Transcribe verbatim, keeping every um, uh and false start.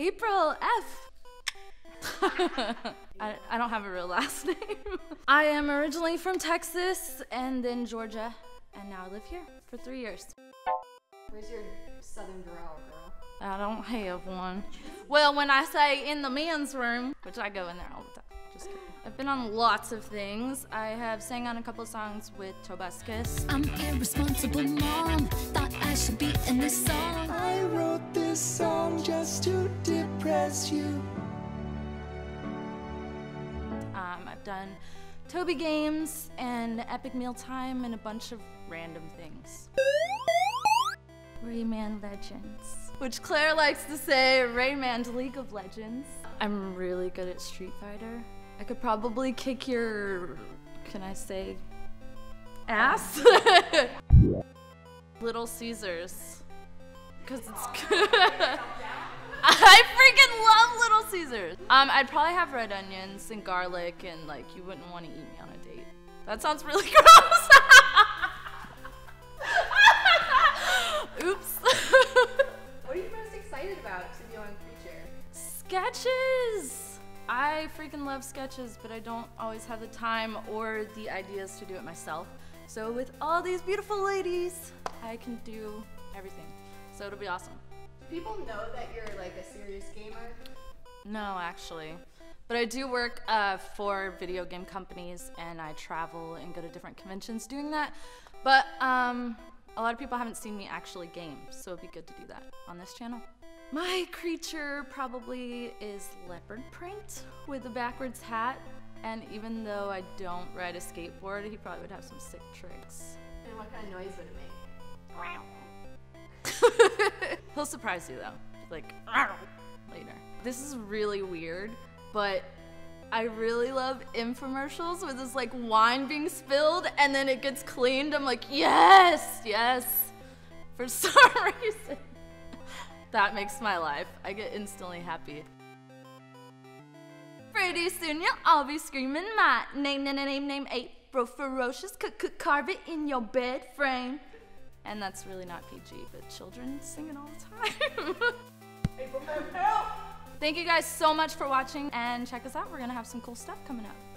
April F. I, I don't have a real last name. I am originally from Texas and then Georgia, and now I live here for three years. Where's your Southern growl, girl? I don't have one. Well, when I say in the men's room, which I go in there all the time, just kidding. I've been on lots of things. I have sang on a couple songs with Tobuscus. I'm irresponsible mom, thought I should be in this song. I wrote this song just to depress you. Um, I've done Toby games and Epic Meal Time and a bunch of random things. Rayman Legends, which Claire likes to say, Rayman League of Legends. I'm really good at Street Fighter. I could probably kick your, can I say, ass? Little Caesars, because it's good. I freaking love Little Caesars. Um, I'd probably have red onions and garlic and like you wouldn't want to eat me on a date. That sounds really gross. Oops. What are you most excited about to be on Creature? Sketches! I freaking love sketches, but I don't always have the time or the ideas to do it myself. So with all these beautiful ladies, I can do everything. So it'll be awesome. Do people know that you're like a serious gamer? No, actually. But I do work uh, for video game companies, and I travel and go to different conventions doing that. But um, a lot of people haven't seen me actually game, so it'd be good to do that on this channel. My creature probably is leopard print with a backwards hat, and even though I don't ride a skateboard, he probably would have some sick tricks. And what kind of noise would it make? Wow. He'll surprise you though, like later. This is really weird, but I really love infomercials with this like wine being spilled and then it gets cleaned. I'm like, yes, yes, for some reason. That makes my life. I get instantly happy. Pretty soon you'll all be screaming my name, name, name, name, April Ferocious, could carve it in your bed frame. And that's really not P G, but children sing it all the time. April, help! Thank you guys so much for watching and check us out. We're gonna have some cool stuff coming up.